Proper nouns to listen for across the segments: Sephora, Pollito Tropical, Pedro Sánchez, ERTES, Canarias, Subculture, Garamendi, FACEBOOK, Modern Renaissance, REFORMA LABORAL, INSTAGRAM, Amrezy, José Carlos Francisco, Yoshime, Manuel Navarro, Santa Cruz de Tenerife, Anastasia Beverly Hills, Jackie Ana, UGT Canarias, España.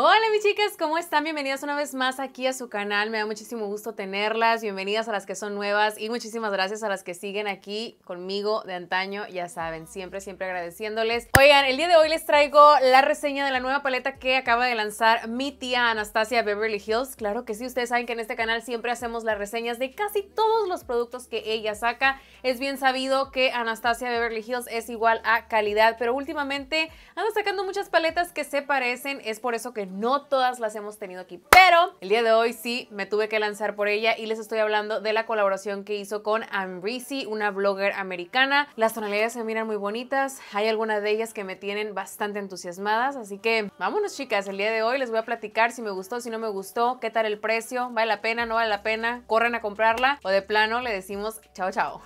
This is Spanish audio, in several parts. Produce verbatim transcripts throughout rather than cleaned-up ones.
Hola mis chicas, ¿cómo están? Bienvenidas una vez más aquí a su canal, me da muchísimo gusto tenerlas, bienvenidas a las que son nuevas y muchísimas gracias a las que siguen aquí conmigo de antaño, ya saben, siempre, siempre agradeciéndoles. Oigan, el día de hoy les traigo la reseña de la nueva paleta que acaba de lanzar mi tía Anastasia Beverly Hills. Claro que sí, ustedes saben que en este canal siempre hacemos las reseñas de casi todos los productos que ella saca. Es bien sabido que Anastasia Beverly Hills es igual a calidad, pero últimamente anda sacando muchas paletas que se parecen, es por eso que no todas las hemos tenido aquí, pero el día de hoy sí me tuve que lanzar por ella y les estoy hablando de la colaboración que hizo con Amrezy, una blogger americana. Las tonalidades se miran muy bonitas, hay algunas de ellas que me tienen bastante entusiasmadas, así que vámonos chicas, el día de hoy les voy a platicar si me gustó, si no me gustó, qué tal el precio, vale la pena, no vale la pena, corren a comprarla o de plano le decimos chao chao.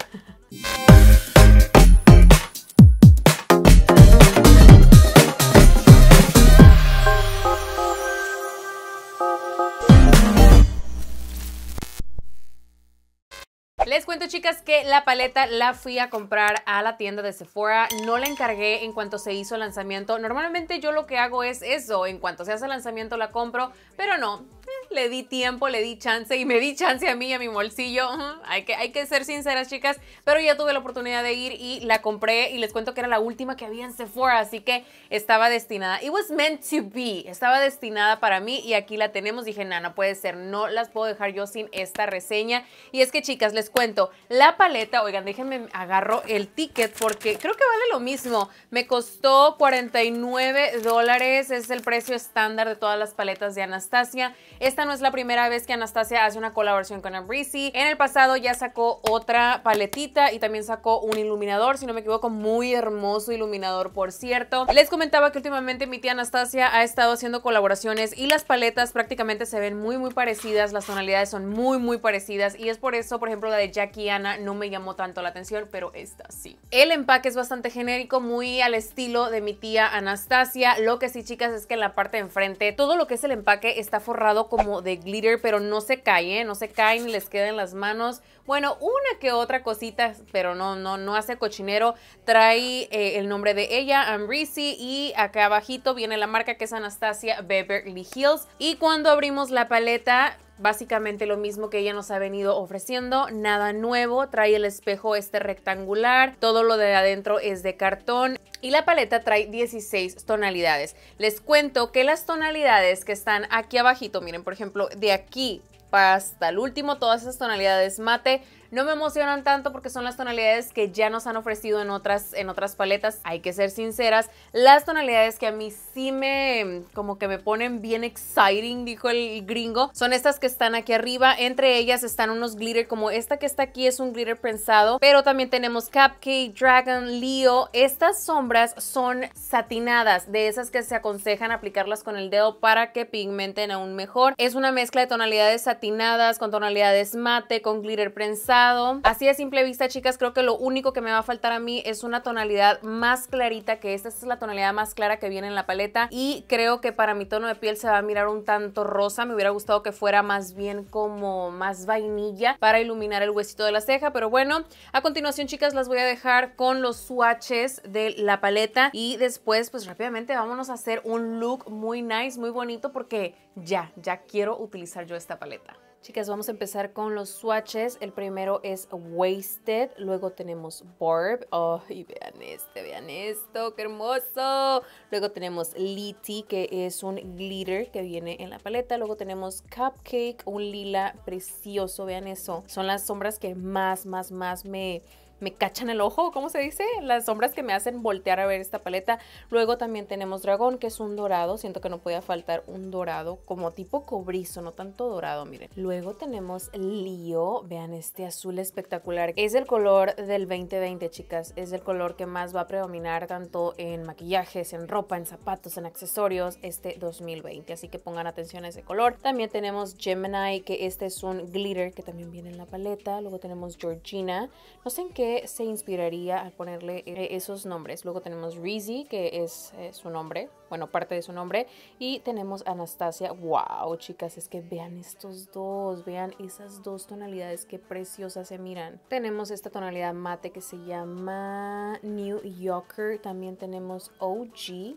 Les cuento chicas que la paleta la fui a comprar a la tienda de Sephora, no la encargué en cuanto se hizo el lanzamiento. Normalmente yo lo que hago es eso, en cuanto se hace el lanzamiento la compro, pero no, le di tiempo, le di chance y me di chance a mí y a mi bolsillo. Uh-huh. hay, que, hay que ser sinceras chicas, pero ya tuve la oportunidad de ir y la compré y les cuento que era la última que había en Sephora, así que estaba destinada. It was meant to be, estaba destinada para mí y aquí la tenemos. Dije, no, no puede ser, no las puedo dejar yo sin esta reseña. Y es que chicas, les cuento, la paleta, oigan, déjenme agarro el ticket porque creo que vale lo mismo. Me costó cuarenta y nueve dólares, es el precio estándar de todas las paletas de Anastasia. Esta no es la primera vez que Anastasia hace una colaboración con Amrezy. En el pasado ya sacó otra paletita y también sacó un iluminador, si no me equivoco, muy hermoso iluminador, por cierto. Les comentaba que últimamente mi tía Anastasia ha estado haciendo colaboraciones y las paletas prácticamente se ven muy, muy parecidas, las tonalidades son muy, muy parecidas y es por eso, por ejemplo, la de Jackie Ana no me llamó tanto la atención, pero esta sí. El empaque es bastante genérico, muy al estilo de mi tía Anastasia. Lo que sí, chicas, es que en la parte de enfrente, todo lo que es el empaque está forrado como de glitter, pero no se cae, ¿eh? No se cae ni les queda en las manos. Bueno, una que otra cosita, pero no, no, no hace cochinero. Trae eh, el nombre de ella, Amrezy, y acá abajito viene la marca que es Anastasia Beverly Hills. Y cuando abrimos la paleta, básicamente lo mismo que ella nos ha venido ofreciendo, nada nuevo. Trae el espejo este rectangular, todo lo de adentro es de cartón y la paleta trae dieciséis tonalidades. Les cuento que las tonalidades que están aquí abajito, miren, por ejemplo, de aquí hasta el último, todas esas tonalidades mate no me emocionan tanto porque son las tonalidades que ya nos han ofrecido en otras, en otras paletas. Hay que ser sinceras. Las tonalidades que a mí sí me, como que me ponen bien exciting, dijo el gringo, son estas que están aquí arriba. Entre ellas están unos glitter, como esta que está aquí es un glitter prensado, pero también tenemos Cupcake, Dragon, Leo. Estas sombras son satinadas, de esas que se aconsejan aplicarlas con el dedo para que pigmenten aún mejor. Es una mezcla de tonalidades satinadas con tonalidades mate, con glitter prensado. Así de simple vista, chicas, creo que lo único que me va a faltar a mí es una tonalidad más clarita que esta. Esta es la tonalidad más clara que viene en la paleta y creo que para mi tono de piel se va a mirar un tanto rosa. Me hubiera gustado que fuera más bien como más vainilla para iluminar el huesito de la ceja, pero bueno, a continuación, chicas, las voy a dejar con los swatches de la paleta y después, pues rápidamente vámonos a hacer un look muy nice, muy bonito, porque ya, ya quiero utilizar yo esta paleta. Chicas, vamos a empezar con los swatches. El primero es Wasted, luego tenemos Barb. Oh, y vean este, vean esto, qué hermoso. Luego tenemos Litty, que es un glitter que viene en la paleta. Luego tenemos Cupcake, un lila precioso, vean eso. Son las sombras que más, más, más me... me cachan el ojo, ¿cómo se dice? Las sombras que me hacen voltear a ver esta paleta. Luego también tenemos Dragón, que es un dorado. Siento que no podía faltar un dorado, como tipo cobrizo, no tanto dorado, miren. Luego tenemos Leo, vean este azul espectacular. Es el color del veinte veinte, chicas. Es el color que más va a predominar tanto en maquillajes, en ropa, en zapatos, en accesorios, este dos mil veinte. Así que pongan atención a ese color. También tenemos Gemini, que este es un glitter que también viene en la paleta. Luego tenemos Georgina. No sé en qué se inspiraría al ponerle esos nombres. Luego tenemos Rizzy, que es eh, su nombre, bueno, parte de su nombre, y tenemos Anastasia. Wow, chicas, es que vean estos dos, vean esas dos tonalidades, qué preciosas se miran. Tenemos esta tonalidad mate que se llama New Yorker, también tenemos O G,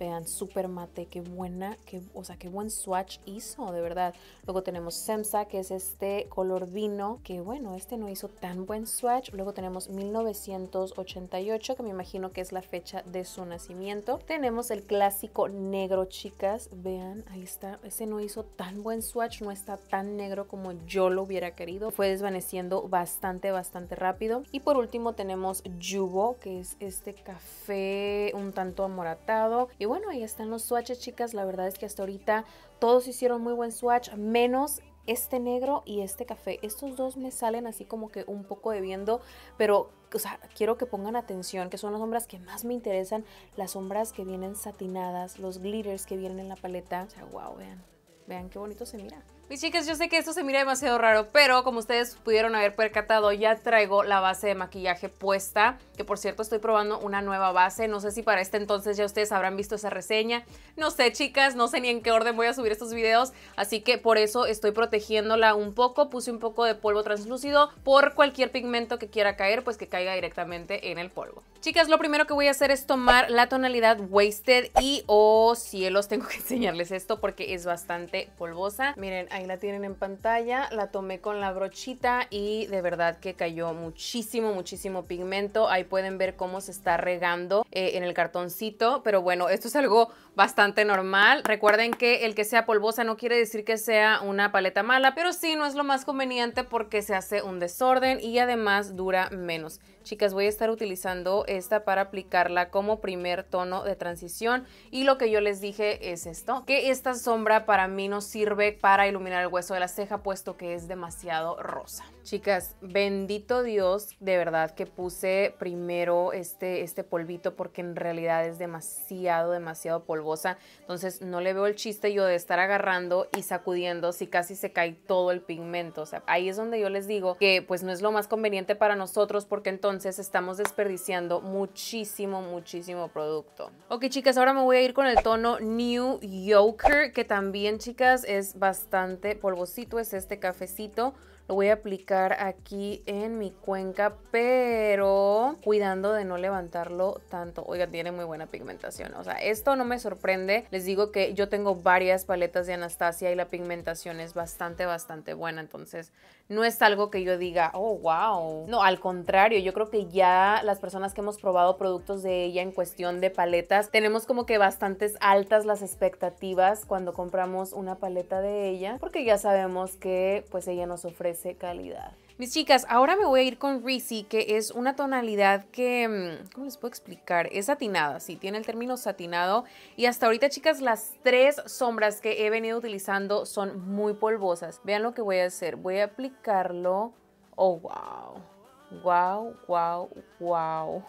Vean, súper mate, qué buena, qué, o sea, qué buen swatch hizo, de verdad. Luego tenemos Semsa, que es este color vino, que bueno, este no hizo tan buen swatch. Luego tenemos mil novecientos ochenta y ocho, que me imagino que es la fecha de su nacimiento. Tenemos el clásico negro, chicas, vean, ahí está. Este no hizo tan buen swatch, no está tan negro como yo lo hubiera querido. Fue desvaneciendo bastante, bastante rápido. Y por último tenemos Yugo, que es este café un tanto amoratado. Y bueno, ahí están los swatches, chicas. La verdad es que hasta ahorita todos hicieron muy buen swatch, menos este negro y este café. Estos dos me salen así como que un poco debiendo, pero, o sea, quiero que pongan atención, que son las sombras que más me interesan, las sombras que vienen satinadas, los glitters que vienen en la paleta. O sea, wow, vean, vean qué bonito se mira. Mis chicas, yo sé que esto se mira demasiado raro, pero como ustedes pudieron haber percatado, ya traigo la base de maquillaje puesta, que por cierto estoy probando una nueva base. No sé si para este entonces ya ustedes habrán visto esa reseña. No sé, chicas, no sé ni en qué orden voy a subir estos videos, así que por eso estoy protegiéndola un poco. Puse un poco de polvo translúcido por cualquier pigmento que quiera caer, pues que caiga directamente en el polvo. Chicas, lo primero que voy a hacer es tomar la tonalidad Wasted y, oh cielos, tengo que enseñarles esto porque es bastante polvosa. Miren, ahí la tienen en pantalla. La tomé con la brochita y de verdad que cayó muchísimo, muchísimo pigmento. Ahí pueden ver cómo se está regando eh, en el cartoncito. Pero bueno, esto es algo bastante normal. Recuerden que el que sea polvosa no quiere decir que sea una paleta mala, pero sí no es lo más conveniente porque se hace un desorden y además dura menos. Chicas, voy a estar utilizando esta para aplicarla como primer tono de transición. Y lo que yo les dije es esto, que esta sombra para mí nos sirve para iluminar el hueso de la ceja, puesto que es demasiado rosa. Chicas, bendito Dios, de verdad que puse primero este, este polvito porque en realidad es demasiado, demasiado polvosa. Entonces no le veo el chiste yo de estar agarrando y sacudiendo si casi se cae todo el pigmento. O sea, ahí es donde yo les digo que pues no es lo más conveniente para nosotros porque entonces estamos desperdiciando muchísimo, muchísimo producto. Ok, chicas, ahora me voy a ir con el tono New Yorker, que también, chicas, es bastante polvosito, es este cafecito. Lo voy a aplicar aquí en mi cuenca, pero cuidando de no levantarlo tanto. Oigan, tiene muy buena pigmentación. O sea, esto no me sorprende. Les digo que yo tengo varias paletas de Anastasia y la pigmentación es bastante, bastante buena. Entonces, no es algo que yo diga, oh, wow. No, al contrario, yo creo que ya las personas que hemos probado productos de ella en cuestión de paletas, tenemos como que bastantes altas las expectativas cuando compramos una paleta de ella, porque ya sabemos que pues ella nos ofrece calidad. Mis chicas, ahora me voy a ir con Reezy, que es una tonalidad que, ¿cómo les puedo explicar? Es satinada, sí, tiene el término satinado. Y hasta ahorita, chicas, las tres sombras que he venido utilizando son muy polvosas. Vean lo que voy a hacer. Voy a aplicarlo. Oh, wow. Wow, wow, wow.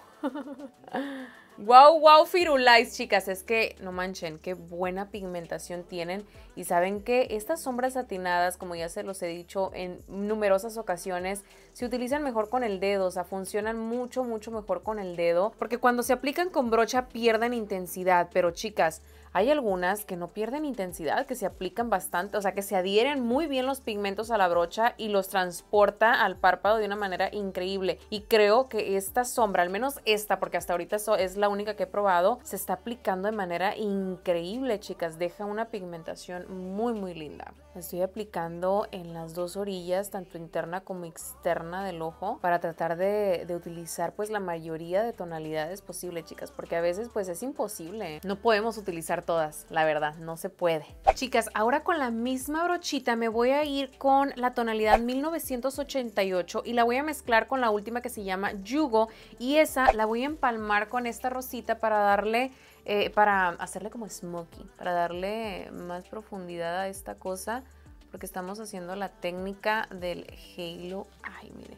Wow, wow, firulais, chicas. Es que no manchen, qué buena pigmentación tienen. Y saben que estas sombras satinadas, como ya se los he dicho en numerosas ocasiones, se utilizan mejor con el dedo. O sea, funcionan mucho, mucho mejor con el dedo, porque cuando se aplican con brocha pierden intensidad. Pero, chicas, hay algunas que no pierden intensidad, que se aplican bastante, o sea, que se adhieren muy bien los pigmentos a la brocha y los transporta al párpado de una manera increíble. Y creo que esta sombra, al menos esta, porque hasta ahorita es la única que he probado, se está aplicando de manera increíble, chicas. Deja una pigmentación muy, muy linda. Estoy aplicando en las dos orillas, tanto interna como externa del ojo, para tratar de, de utilizar pues la mayoría de tonalidades posible, chicas, porque a veces pues es imposible. No podemos utilizar todas, la verdad, no se puede. Chicas, ahora con la misma brochita me voy a ir con la tonalidad mil novecientos ochenta y ocho y la voy a mezclar con la última que se llama Yugo, y esa la voy a empalmar con esta rosita para darle, eh, para hacerle como smoky, para darle más profundidad a esta cosa, porque estamos haciendo la técnica del halo. Ay, miren,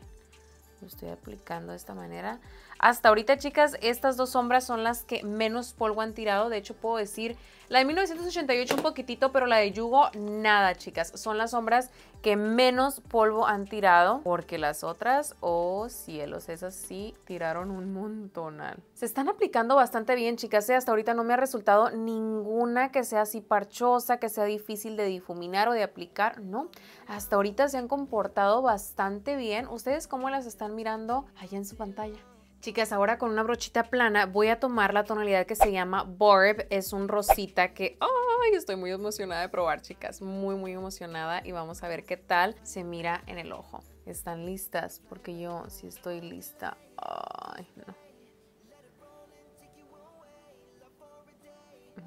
lo estoy aplicando de esta manera. Hasta ahorita, chicas, estas dos sombras son las que menos polvo han tirado. De hecho, puedo decir la de mil novecientos ochenta y ocho un poquitito, pero la de Yugo, nada, chicas. Son las sombras que menos polvo han tirado, porque las otras, oh cielos, esas sí tiraron un montonal. Se están aplicando bastante bien, chicas. Hasta ahorita no me ha resultado ninguna que sea así parchosa, que sea difícil de difuminar o de aplicar, no. Hasta ahorita se han comportado bastante bien. ¿Ustedes cómo las están mirando allá en su pantalla? Chicas, ahora con una brochita plana voy a tomar la tonalidad que se llama Barb. Es un rosita que... ¡Ay! Estoy muy emocionada de probar, chicas. Muy, muy emocionada. Y vamos a ver qué tal se mira en el ojo. ¿Están listas? Porque yo sí estoy lista. ¡Ay, no!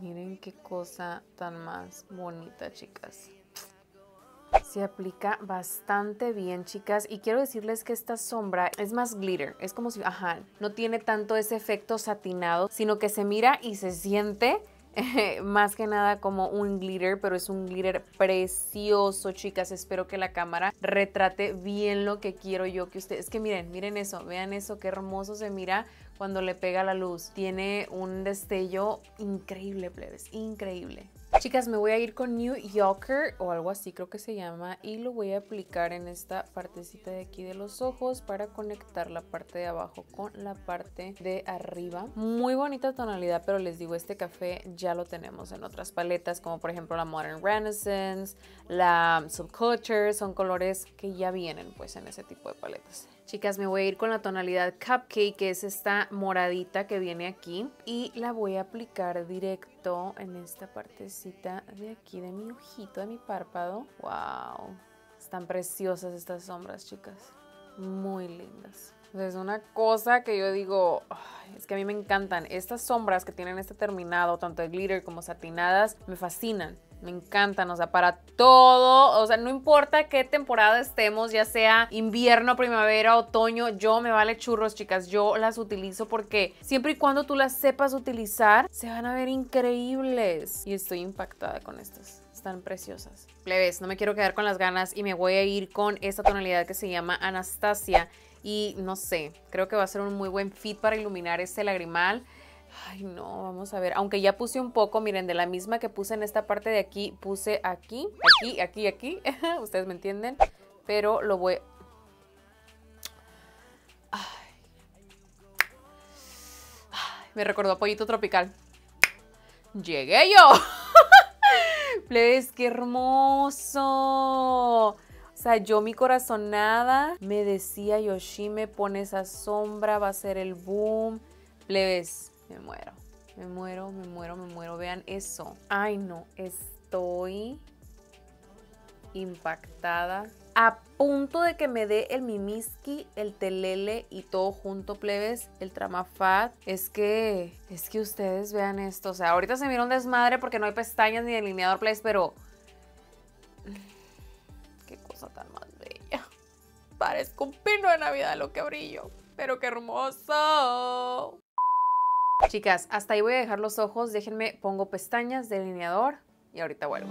Miren qué cosa tan más bonita, chicas. Se aplica bastante bien, chicas, y quiero decirles que esta sombra es más glitter, es como si, ajá, no tiene tanto ese efecto satinado, sino que se mira y se siente eh, más que nada como un glitter, pero es un glitter precioso, chicas. Espero que la cámara retrate bien lo que quiero yo que ustedes, es que miren, miren eso, vean eso, qué hermoso se mira cuando le pega la luz. Tiene un destello increíble, plebes, increíble. Chicas, me voy a ir con New Yorker o algo así creo que se llama, y lo voy a aplicar en esta partecita de aquí de los ojos para conectar la parte de abajo con la parte de arriba. Muy bonita tonalidad, pero les digo, este café ya lo tenemos en otras paletas, como por ejemplo la Modern Renaissance, la Subculture, son colores que ya vienen pues en ese tipo de paletas. Chicas, me voy a ir con la tonalidad Cupcake, que es esta moradita que viene aquí, y la voy a aplicar directo en esta partecita de aquí de mi ojito, de mi párpado. ¡Wow! Están preciosas estas sombras, chicas. Muy lindas. Es una cosa que yo digo, oh, es que a mí me encantan. Estas sombras que tienen este terminado, tanto de glitter como satinadas, me fascinan. Me encantan, o sea, para todo, o sea, no importa qué temporada estemos, ya sea invierno, primavera, otoño, yo me vale churros, chicas, yo las utilizo porque siempre y cuando tú las sepas utilizar, se van a ver increíbles. Y estoy impactada con estas, están preciosas. Plebes, no me quiero quedar con las ganas y me voy a ir con esta tonalidad que se llama Anastasia y no sé, creo que va a ser un muy buen fit para iluminar este lagrimal. Ay, no, vamos a ver. Aunque ya puse un poco, miren, de la misma que puse en esta parte de aquí, puse aquí, aquí, aquí, aquí. Ustedes me entienden, pero lo voy... Ay. Ay, me recordó a Pollito Tropical. ¡Llegué yo! Plebes, ¡qué hermoso! O sea, yo mi corazonada me decía, Yoshime, pon esa sombra, va a ser el boom. Plebes, me muero, me muero, me muero, me muero. Vean eso. Ay, no, estoy impactada. A punto de que me dé el mimiski, el telele y todo junto, plebes, el tramafat. Es que, es que ustedes vean esto. O sea, ahorita se mira un desmadre porque no hay pestañas ni delineador, plebes, pero... Qué cosa tan más bella. Parezco un pino de Navidad lo que brillo, pero qué hermoso. Chicas, hasta ahí voy a dejar los ojos. Déjenme, pongo pestañas, delineador y ahorita vuelvo.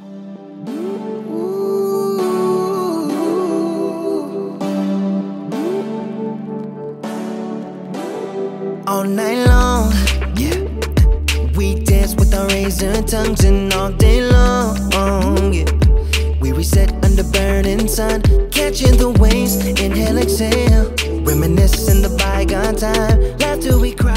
All night long, yeah. We dance with our razor tongues and all day long, yeah. We reset under burning sun, catching the waves, inhale, exhale, reminiscing the bygone time, laugh till we cry.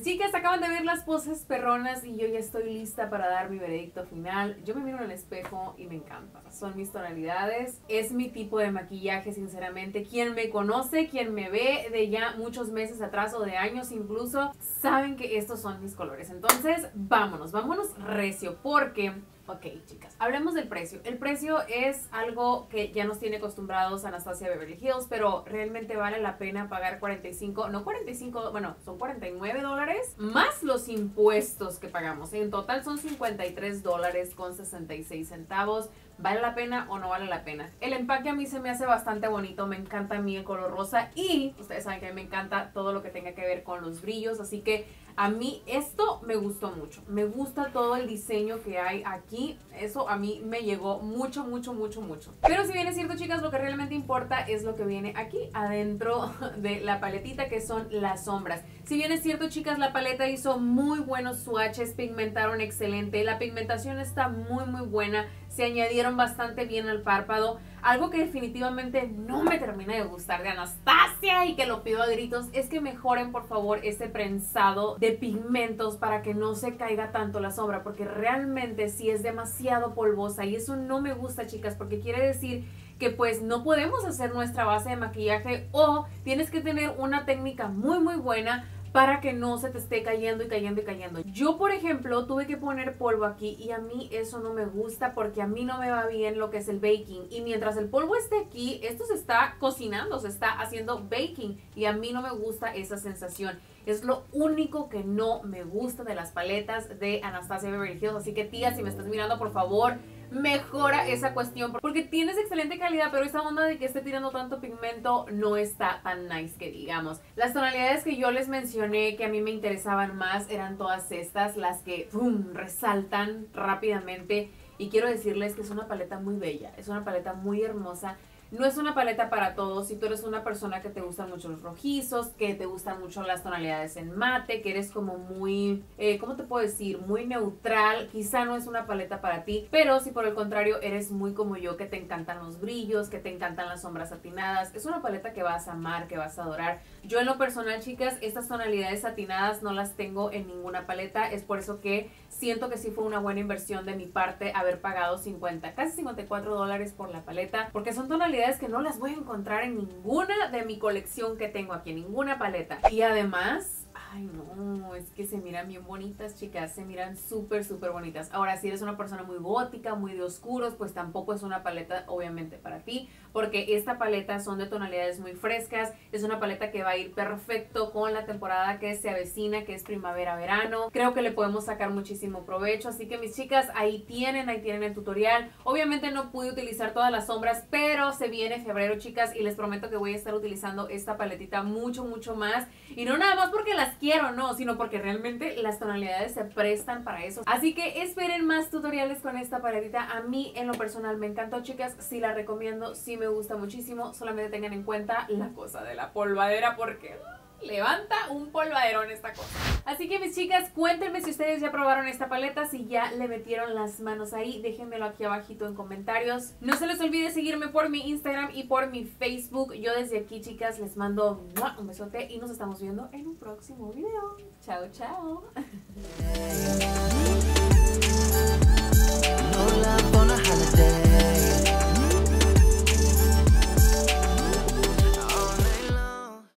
Chicas, acaban de ver las poses perronas y yo ya estoy lista para dar mi veredicto final. Yo me miro en el espejo y me encanta. Son mis tonalidades, es mi tipo de maquillaje, sinceramente. Quien me conoce, quien me ve de ya muchos meses atrás o de años incluso, saben que estos son mis colores. Entonces, vámonos, vámonos recio porque... Ok, chicas, hablemos del precio. El precio es algo que ya nos tiene acostumbrados Anastasia Beverly Hills, pero realmente vale la pena pagar cuarenta y cinco, no cuarenta y cinco, bueno, son cuarenta y nueve dólares más los impuestos que pagamos. En total son cincuenta y tres dólares con sesenta y seis centavos. ¿Vale la pena o no vale la pena? El empaque a mí se me hace bastante bonito, me encanta a mí el color rosa y ustedes saben que a mí me encanta todo lo que tenga que ver con los brillos, así que a mí esto me gustó mucho. Me gusta todo el diseño que hay aquí, eso a mí me llegó mucho, mucho, mucho, mucho. Pero si bien es cierto, chicas, lo que realmente importa es lo que viene aquí adentro de la paletita, que son las sombras. Si bien es cierto, chicas, la paleta hizo muy buenos swatches, pigmentaron excelente, la pigmentación está muy, muy buena, se añadieron bastante bien al párpado. Algo que definitivamente no me termina de gustar de Anastasia y que lo pido a gritos es que mejoren por favor este prensado de pigmentos para que no se caiga tanto la sombra, porque realmente sí es demasiado polvosa y eso no me gusta, chicas, porque quiere decir que pues no podemos hacer nuestra base de maquillaje o tienes que tener una técnica muy muy buena para que no se te esté cayendo y cayendo y cayendo. Yo, por ejemplo, tuve que poner polvo aquí y a mí eso no me gusta porque a mí no me va bien lo que es el baking. Y mientras el polvo esté aquí, esto se está cocinando, se está haciendo baking y a mí no me gusta esa sensación. Es lo único que no me gusta de las paletas de Anastasia Beverly Hills. Así que, tía, si me estás mirando, por favor, mejora esa cuestión, porque tienes excelente calidad, pero esa onda de que esté tirando tanto pigmento no está tan nice que digamos. Las tonalidades que yo les mencioné que a mí me interesaban más eran todas estas, las que boom, resaltan rápidamente, y quiero decirles que es una paleta muy bella, es una paleta muy hermosa. No es una paleta para todos. Si tú eres una persona que te gustan mucho los rojizos, que te gustan mucho las tonalidades en mate, que eres como muy, eh, ¿cómo te puedo decir? Muy neutral, quizá no es una paleta para ti. Pero si por el contrario eres muy como yo, que te encantan los brillos, que te encantan las sombras satinadas, es una paleta que vas a amar, que vas a adorar. Yo en lo personal, chicas, estas tonalidades satinadas no las tengo en ninguna paleta. Es por eso que siento que sí fue una buena inversión de mi parte haber pagado cincuenta, casi cincuenta y cuatro dólares por la paleta, porque son tonalidades que no las voy a encontrar en ninguna de mi colección que tengo aquí, en ninguna paleta. Y además, ay no, es que se miran bien bonitas, chicas, se miran súper, súper bonitas. Ahora, si eres una persona muy gótica, muy de oscuros, pues tampoco es una paleta obviamente para ti, porque esta paleta son de tonalidades muy frescas, es una paleta que va a ir perfecto con la temporada que se avecina, que es primavera-verano. Creo que le podemos sacar muchísimo provecho, así que mis chicas, ahí tienen, ahí tienen el tutorial. Obviamente no pude utilizar todas las sombras, pero se viene febrero, chicas, y les prometo que voy a estar utilizando esta paletita mucho, mucho más, y no nada más porque las quiero, no, sino porque realmente las tonalidades se prestan para eso. Así que esperen más tutoriales con esta paletita. A mí en lo personal me encantó, chicas, sí la recomiendo, sí me gusta muchísimo. Solamente tengan en cuenta la cosa de la polvadera, porque levanta un polvaderón esta cosa. Así que mis chicas, cuéntenme si ustedes ya probaron esta paleta, si ya le metieron las manos ahí, déjenmelo aquí abajito en comentarios. No se les olvide seguirme por mi Instagram y por mi Facebook. Yo desde aquí, chicas, les mando un besote y nos estamos viendo en un próximo video. Chao, chao.